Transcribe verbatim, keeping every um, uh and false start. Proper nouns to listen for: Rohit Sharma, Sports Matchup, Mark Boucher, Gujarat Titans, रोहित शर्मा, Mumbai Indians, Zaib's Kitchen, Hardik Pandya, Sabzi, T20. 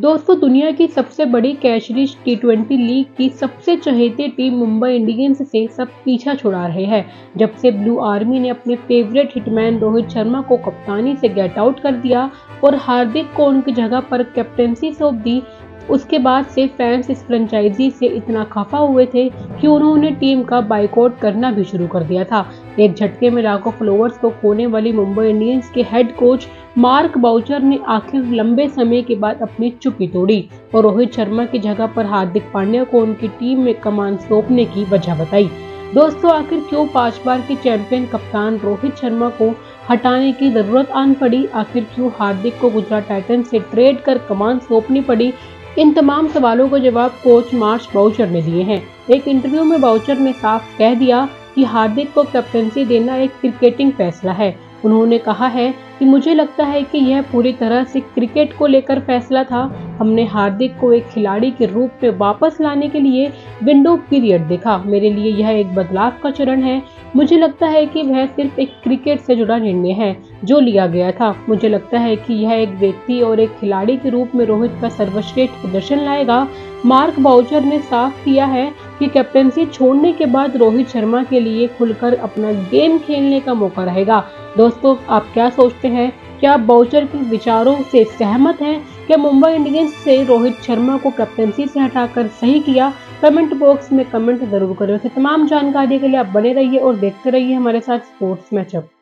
दोस्तों दुनिया की सबसे बड़ी cash rich T twenty league की सबसे चहेती टीम मुंबई इंडियंस से सब पीछा छुड़ा रहे हैं। जब से ब्लू आर्मी ने अपने फेवरेट हिटमैन रोहित शर्मा को कप्तानी से गेट आउट कर दिया और हार्दिक को उनकी जगह पर कैप्टेंसी सौंप दी, उसके बाद से फैंस इस फ्रेंचाइजी से इतना खफा हुए थे कि उन्होंने टीम का बाइकआउट करना भी शुरू कर दिया था। एक झटके में राको फ्लोवर्स को खोने वाली मुंबई इंडियंस के हेड कोच मार्क बाउचर ने आखिर लंबे समय के बाद अपनी चुप्पी तोड़ी और रोहित शर्मा की जगह पर हार्दिक पांड्या को उनकी टीम में कमान सौंपने की वजह बताई। दोस्तों आखिर क्यों पांच बार के चैंपियन कप्तान रोहित शर्मा को हटाने की जरूरत आन पड़ी, आखिर क्यों हार्दिक को गुजरात टाइटंस से ट्रेड कर कमान सौंपनी पड़ी, इन तमाम सवालों के जवाब कोच मार्क बाउचर ने दिए हैं। एक इंटरव्यू में बाउचर ने साफ कह दिया कि हार्दिक को कैप्टेंसी देना एक क्रिकेटिंग फैसला है। उन्होंने कहा है कि मुझे लगता है कि यह पूरी तरह से क्रिकेट को लेकर फैसला था। हमने हार्दिक को एक खिलाड़ी के रूप में वापस लाने के लिए विंडो पीरियड देखा। मेरे लिए यह एक बदलाव का चरण है। मुझे लगता है कि वह सिर्फ एक क्रिकेट से जुड़ा निर्णय है जो लिया गया था। मुझे लगता है कि यह एक व्यक्ति और एक खिलाड़ी के रूप में रोहित का सर्वश्रेष्ठ प्रदर्शन लाएगा। मार्क बाउचर ने साफ किया है कि कैप्टेंसी छोड़ने के बाद रोहित शर्मा के लिए खुलकर अपना गेम खेलने का मौका रहेगा। दोस्तों आप क्या सोचते हैं? क्या आप बाउचर के विचारों से सहमत हैं? क्या मुंबई इंडियंस से रोहित शर्मा को कैप्टेंसी से हटाकर सही किया? कमेंट बॉक्स में कमेंट जरूर करें। उसे तमाम जानकारी के लिए आप बने रहिए और देखते रहिए हमारे साथ स्पोर्ट्स मैचअप।